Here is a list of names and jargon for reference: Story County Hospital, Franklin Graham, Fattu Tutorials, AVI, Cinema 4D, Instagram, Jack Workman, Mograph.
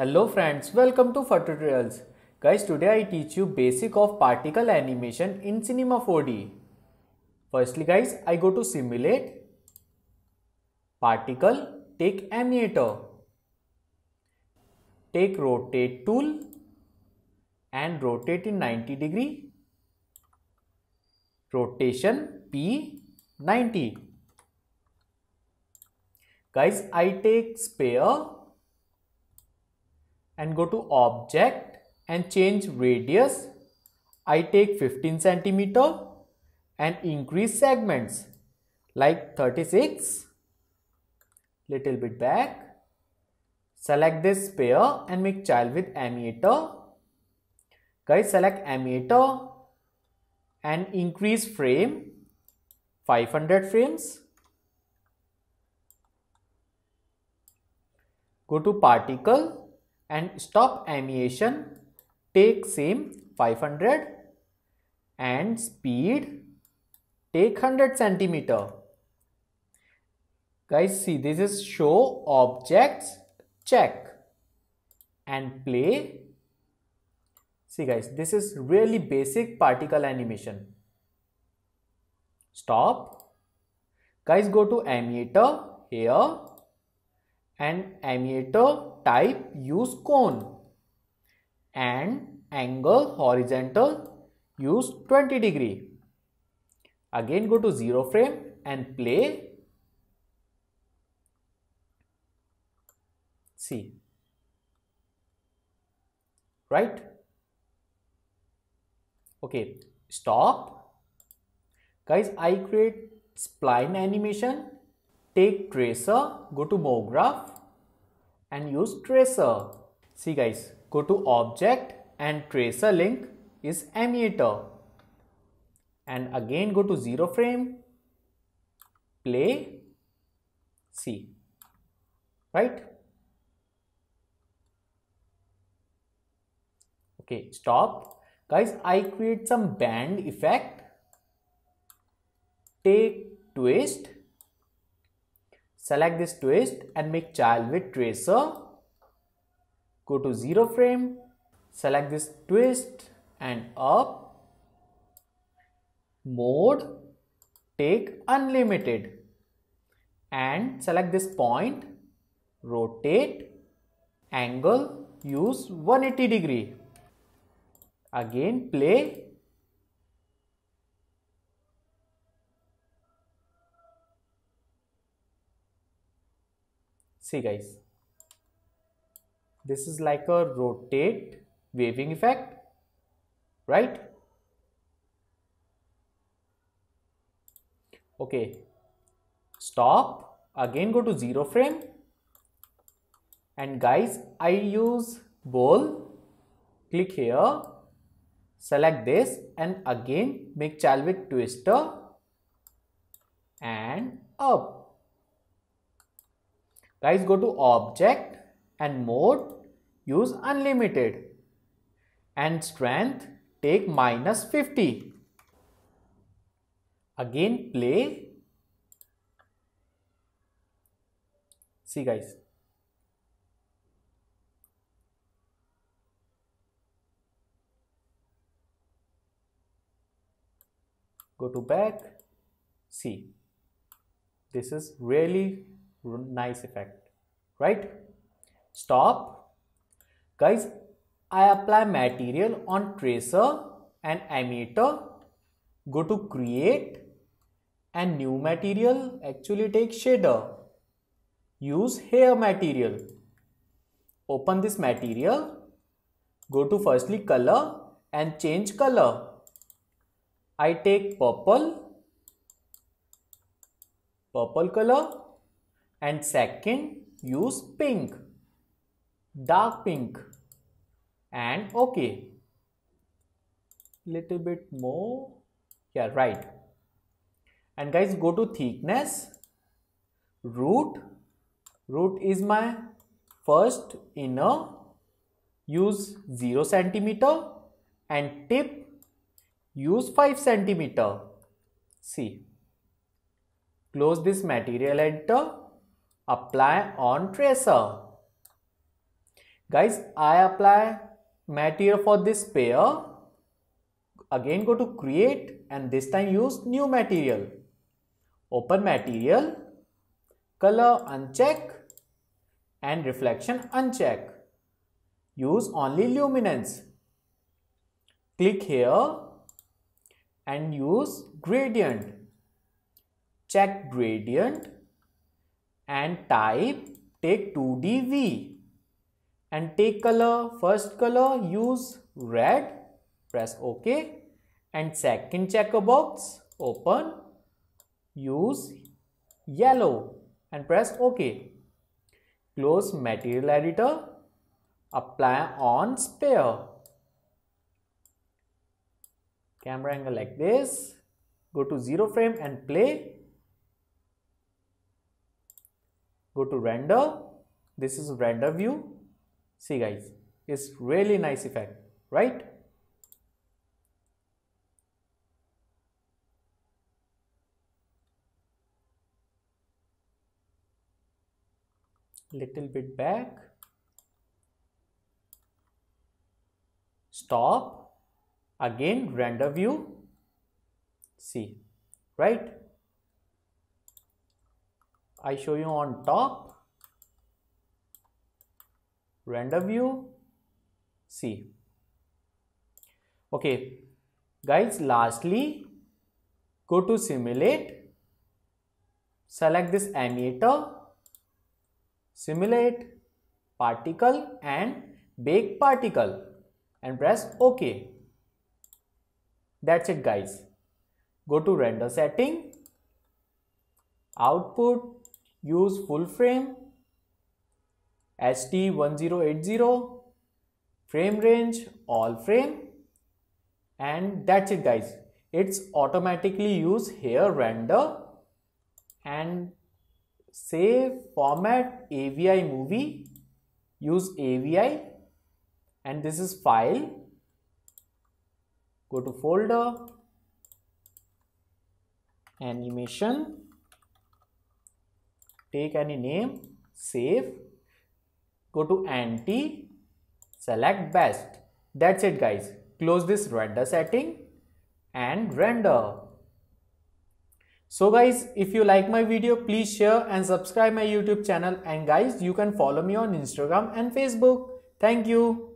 Hello friends, welcome to Fattu Tutorials. Guys, today I teach you basic of particle animation in Cinema 4D. Firstly guys, I go to Simulate, Particle, take Animator, take Rotate tool and rotate in 90 degree, rotation P 90. Guys, I take Sphere and go to Object and change Radius. I take 15 centimeter and increase segments like 36, little bit back. Select this sphere and make child with Animator. Guys, select Animator and increase frame 500 frames. Go to Particle and stop animation, take same 500 and speed take 100 centimeter. Guys, see, this is show objects, check and play. See guys, this is really basic particle animation. Stop. Guys, go to Animator here and Animator type use cone and angle horizontal use 20 degree. Again go to 0 frame and play. See, right? Okay, stop. Guys, I create spline animation, take tracer, go to Mograph and use tracer. See guys, go to Object and tracer link is Animator and again go to 0 frame, play, see, right? Okay, stop. Guys, I create some band effect, take twist. Select this twist and make child with tracer, go to 0 frame, select this twist and up, mode, take unlimited and select this point, rotate, angle, use 180 degree, again play. See guys, this is like a rotate waving effect, right? Okay, stop. Again go to 0 frame and guys, I use ball, click here, select this and again make child with twister and up. Guys, go to Object and mode, use unlimited and strength, take -50. Again play. See guys. Go to back. See, this is really nice effect, right? Stop. Guys, I apply material on tracer and Animator, go to Create and new material, actually take shader, use hair material, open this material, go to firstly color and change color. I take purple color and second use pink, dark pink and okay, little bit more, yeah, right. And guys, go to thickness, root is my first inner, use 0 centimeter and tip use 5 centimeter. See, close this material editor, apply on tracer. Guys, I apply material for this pair. Again, go to create and this time use new material. Open material, color uncheck and reflection uncheck. Use only luminance. Click here and use gradient. Check gradient and type take 2D V and take color. First color use red. Press OK. And second checkerbox, open, use yellow and press OK. Close material editor, apply on sphere. Camera angle like this, go to 0 frame and play. Go to render, this is render view. See guys, it's really nice effect, right? Little bit back, stop, again render view, see, right? I show you on top, render view, see. Okay, guys, lastly, go to simulate, select this emitter. Simulate particle and bake particle and press OK. That's it guys. Go to render setting, output, use full frame, ST1080, frame range, all frame, and that's it guys. It's automatically use here render and save, format, AVI movie, use AVI and this is file, go to folder, animation, take any name, save, go to anti, select best. That's it guys. Close this render setting and render. So guys, if you like my video, please share and subscribe my YouTube channel, and guys, you can follow me on Instagram and Facebook. Thank you.